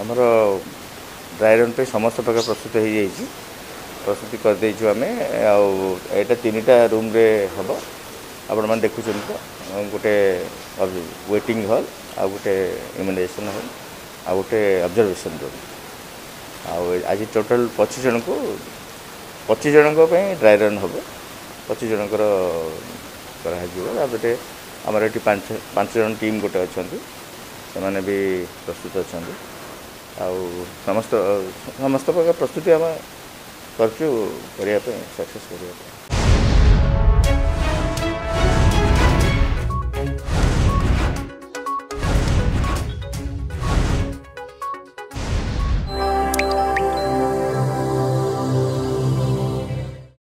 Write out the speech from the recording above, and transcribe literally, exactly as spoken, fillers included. आमर dry run पे समस्त प्रकार प्रस्तुत हो जाए प्रस्तुति करदेचु आम आईटा तीन टा रूम रे हम आपण मैंने देखुं तो गोटे वेटिंग हॉल आ गोटे इम्यूनाइजेशन हॉल आ गोटे ऑब्जर्वेशन रूम आज टोटल पच्चीस जन को पच्चीस जन ड्राई रन हम पच्चीस जन गोटे आमर ये पांच जन टीम गोटे अच्छा से भी प्रस्तुत अच्छा समस्त समस्त प्रकार प्रस्तुति आम कर सक्सेस कर।